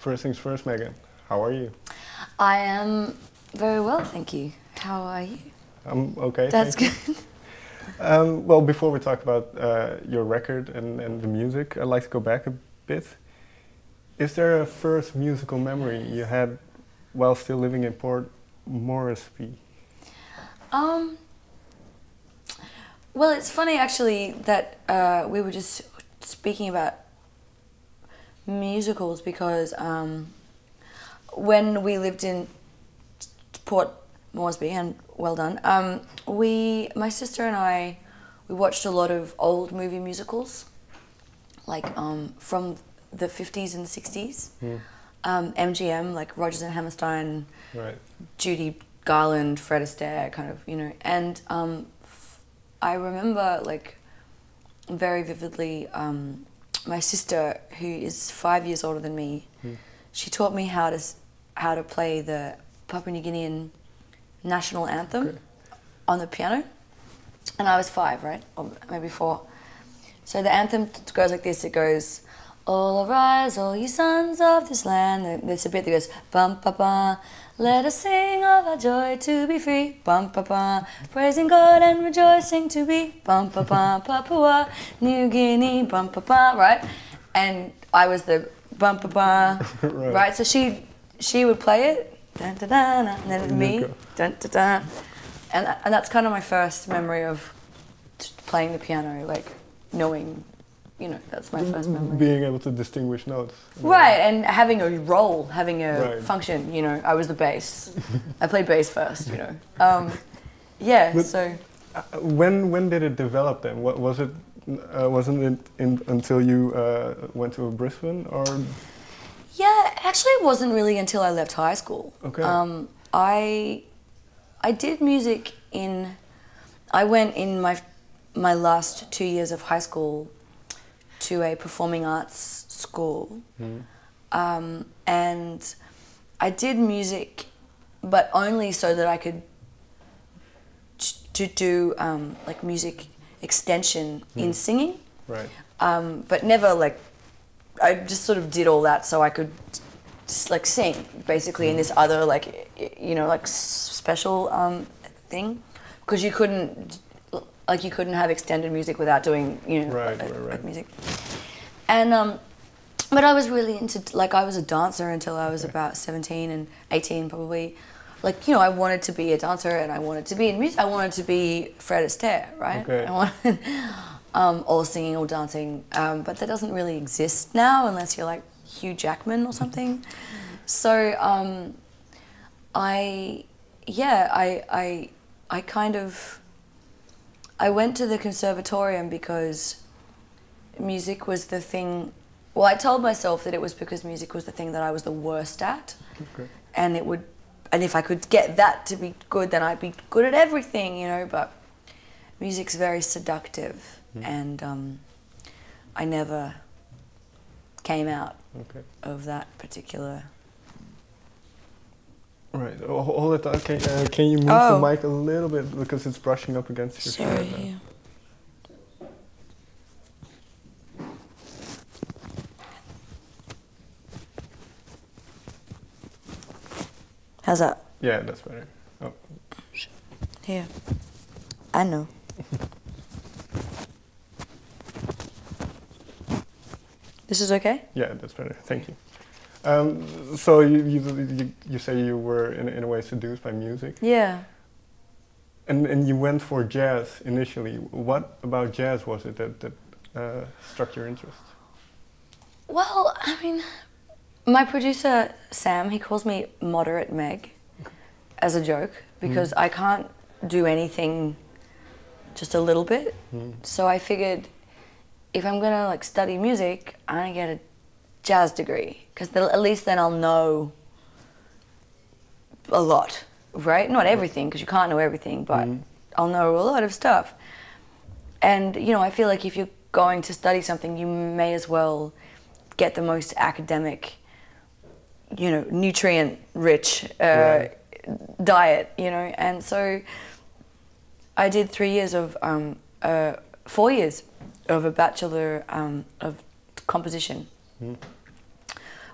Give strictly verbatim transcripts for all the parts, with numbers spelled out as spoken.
First things first, Megan, how are you? I am very well, thank you. How are you? I'm okay. That's good. Um, well, before we talk about uh, your record and, and the music, I'd like to go back a bit. Is there a first musical memory you had while still living in Port Moresby? Um, well, it's funny actually that uh, we were just speaking about musicals because um, when we lived in Port Moresby, and well done, um, we, my sister and I, we watched a lot of old movie musicals, like um, from the fifties and the sixties, mm. um, M G M, like Rogers and Hammerstein, right. Judy Garland, Fred Astaire, kind of, you know, and um, f I remember, like, very vividly, um, my sister, who is five years older than me, mm. she taught me how to, how to play the Papua New Guinean national anthem okay. on the piano, and I was five, right, or maybe four. So the anthem goes like this, it goes, all arise, all you sons of this land, there's a bit that goes, bum ba ba, let us sing of our joy to be free, bum ba ba, praising God and rejoicing to be, bum ba ba, Papua New Guinea, bum ba ba, right? And I was the bum ba ba, right. right? So she, she would play it, dun, dun, dun, dun, and then me, dun, dun, dun. And, that, and that's kind of my first memory of playing the piano, like knowing, you know, that's my first memory. Being able to distinguish notes. Right, and having a role, having a right. function, you know, I was the bass. I played bass first, you know. Um, yeah, but so. Uh, when, when did it develop then? What, was it, uh, wasn't it in, until you uh, went to Brisbane or? Yeah, actually it wasn't really until I left high school. Okay. Um, I, I did music in, I went in my, my last two years of high school to a performing arts school. Mm. Um, and I did music, but only so that I could to do um, like music extension mm. in singing. Right. Um, but never like, I just sort of did all that so I could just like sing basically mm. in this other like, you know, like special um, thing. Because you couldn't, like you couldn't have extended music without doing, you know, right, like, right, right. like music. And, um, but I was really into, like I was a dancer until I was okay. about seventeen and eighteen probably. Like, you know, I wanted to be a dancer and I wanted to be in music. I wanted to be Fred Astaire, right? Okay. I wanted, Um, all singing, all dancing, um, but that doesn't really exist now unless you're like Hugh Jackman or something. So um, I, yeah, I, I, I kind of, I went to the conservatorium because music was the thing. Well, I told myself that it was because music was the thing that I was the worst at, okay. and it would, and if I could get that to be good, then I'd be good at everything, you know. But music's very seductive. Mm. And um, I never came out okay. of that particular. Right, oh, hold it on. Can, uh, can you move oh. the mic a little bit because it's brushing up against your Sorry. side now. How's that? Yeah, that's better. Oh. Here. I know. This is okay? Yeah, that's better. Thank you. Um, so you, you you you say you were in in a way seduced by music. Yeah. And and you went for jazz initially. What about jazz was it that that uh, struck your interest? Well, I mean, my producer Sam, he calls me Moderate Meg, as a joke because mm. I can't do anything, just a little bit. Mm. So I figured, if I'm gonna like study music, I'm gonna get a jazz degree because at least then I'll know a lot, right? Not everything, because you can't know everything, but mm. I'll know a lot of stuff. And you know, I feel like if you're going to study something, you may as well get the most academic, you know, nutrient-rich uh, right. diet, you know. And so I did three years of um, uh, four years. of a Bachelor um, of Composition, mm.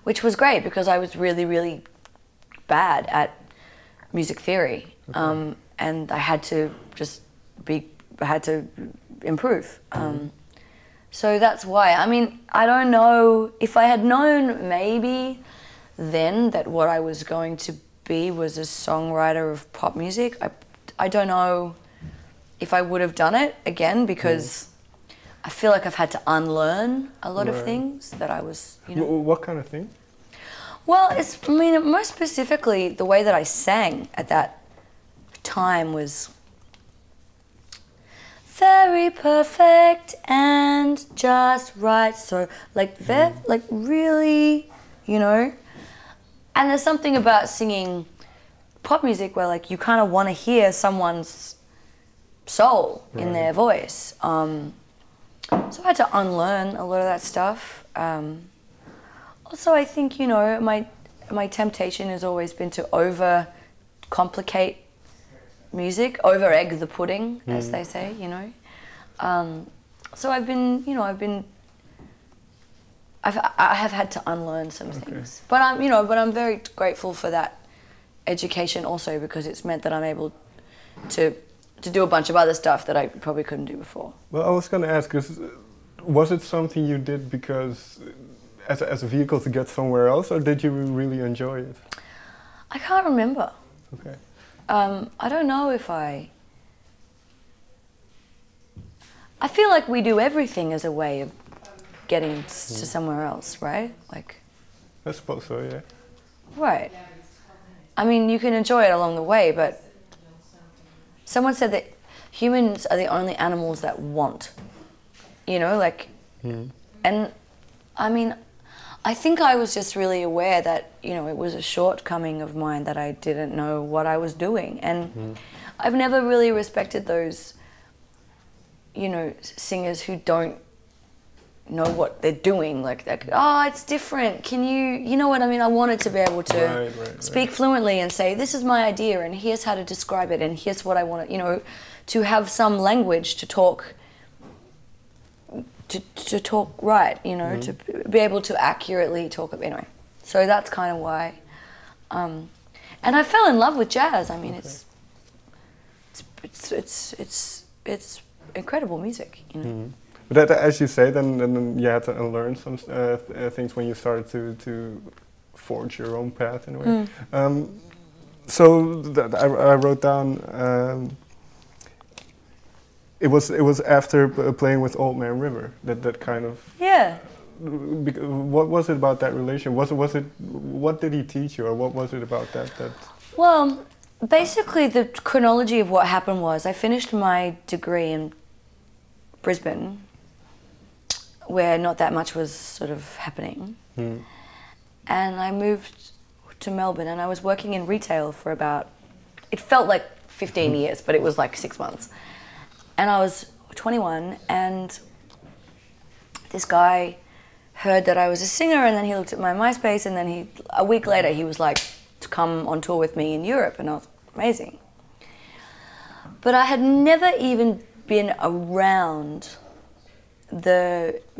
which was great because I was really, really bad at music theory. Okay. Um, and I had to just be, I had to improve. Um, mm. So that's why. I mean, I don't know, if I had known maybe then that what I was going to be was a songwriter of pop music, I, I don't know if I would have done it again, because mm. I feel like I've had to unlearn a lot right. of things that I was, you know. W what kind of thing? Well, it's, I mean, more specifically, the way that I sang at that time was very perfect and just right. So, like, very, mm. like really, you know. And there's something about singing pop music where, like, you kind of want to hear someone's soul right. in their voice. Um, so I had to unlearn a lot of that stuff. Um, also, I think, you know, my my temptation has always been to over-complicate music, over-egg the pudding, mm. as they say, you know. Um, so I've been, you know, I've been... I've, I have had to unlearn some okay. things, but I'm, you know, but I'm very grateful for that education also, because it's meant that I'm able to to do a bunch of other stuff that I probably couldn't do before. Well, I was going to ask, is, was it something you did because as a, as a vehicle to get somewhere else, or did you really enjoy it? I can't remember. Okay. Um, I don't know if I. I feel like we do everything as a way of getting to somewhere else, right? Like, I suppose so, yeah. Right. I mean, you can enjoy it along the way, but someone said that humans are the only animals that want, you know, like, mm. and I mean, I think I was just really aware that, you know, it was a shortcoming of mine that I didn't know what I was doing. And mm. I've never really respected those, you know, singers who don't know what they're doing, like, like, oh, it's different, can you, you know what I mean? I wanted to be able to right, right, speak right. fluently and say, this is my idea and here's how to describe it and here's what I want, you know, to have some language to talk, to, to talk right, you know, mm-hmm. to be able to accurately talk, anyway. So that's kind of why. Um, and I fell in love with jazz. I mean, okay. it's, it's, it's, it's, it's incredible music, you know. Mm-hmm. But that, as you say, then, then you had to unlearn some uh, th things when you started to, to forge your own path in a way. Mm. Um, so th I, I wrote down, um, it was it was after p playing with Old Man River that that kind of yeah. What was it about that relation? Was it was it what did he teach you, or what was it about that that? Well, basically, the chronology of what happened was I finished my degree in Brisbane, where not that much was sort of happening. Mm. And I moved to Melbourne and I was working in retail for about, it felt like fifteen years, but it was like six months. And I was twenty-one and this guy heard that I was a singer, and then he looked at my MySpace, and then he, a week later he was like, to come on tour with me in Europe, and I was amazing. But I had never even been around the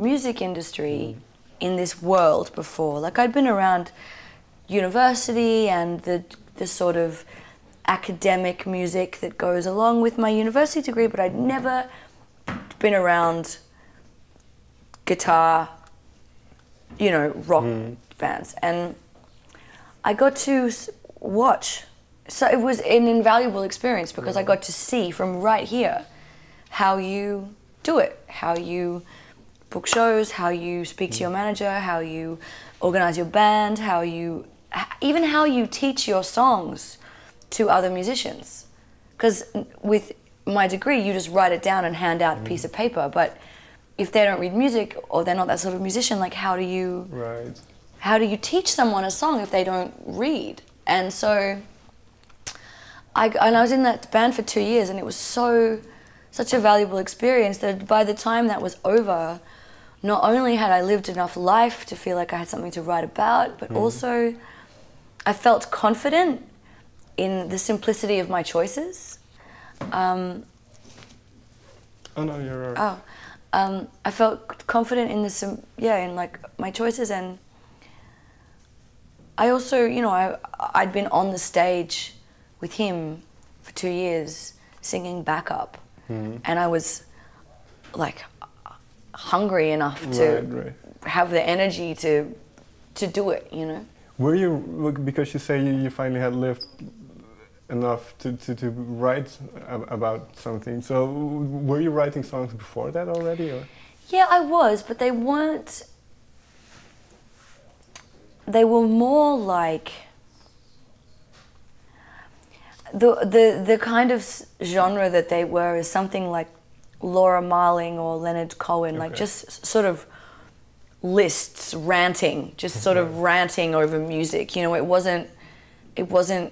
music industry in this world before. Like, I'd been around university and the, the sort of academic music that goes along with my university degree, but I'd never been around guitar, you know, rock mm. bands. And I got to watch. So it was an invaluable experience because yeah. I got to see from right here how you do it, how you book shows, how you speak to your manager, how you organize your band, how you, even how you teach your songs to other musicians. Because with my degree, you just write it down and hand out a piece of paper, but if they don't read music or they're not that sort of musician, like, how do you, right. how do you teach someone a song if they don't read? And so, I, and I was in that band for two years and it was so, such a valuable experience that by the time that was over, not only had I lived enough life to feel like I had something to write about, but mm. also I felt confident in the simplicity of my choices. Um, oh no, you're right. Oh, um, I felt confident in the sim yeah in like my choices, and I also, you know, I, I'd been on the stage with him for two years singing backup, mm. and I was like hungry enough right, to right. have the energy to to do it, you know. Were you, because you say you finally had lived enough to, to, to write about something, so were you writing songs before that already? Or? Yeah, I was, but they weren't, they were more like the, the, the kind of genre that they were is something like Laura Marling or Leonard Cohen, okay. like just sort of lists, ranting, just sort of ranting over music. You know, it wasn't, it wasn't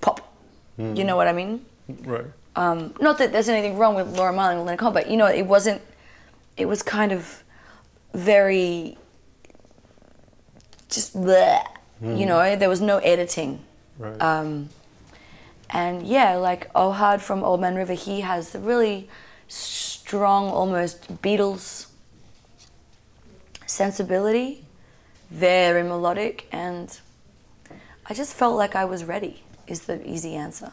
pop. Mm. You know what I mean? Right. Um, not that there's anything wrong with Laura Marling or Leonard Cohen, but you know, it wasn't, it was kind of very, just bleh, mm. you know, there was no editing. Right. Um, and yeah, like Ohad from Old Man River, he has the really strong, almost Beatles sensibility, very melodic, and I just felt like I was ready, is the easy answer.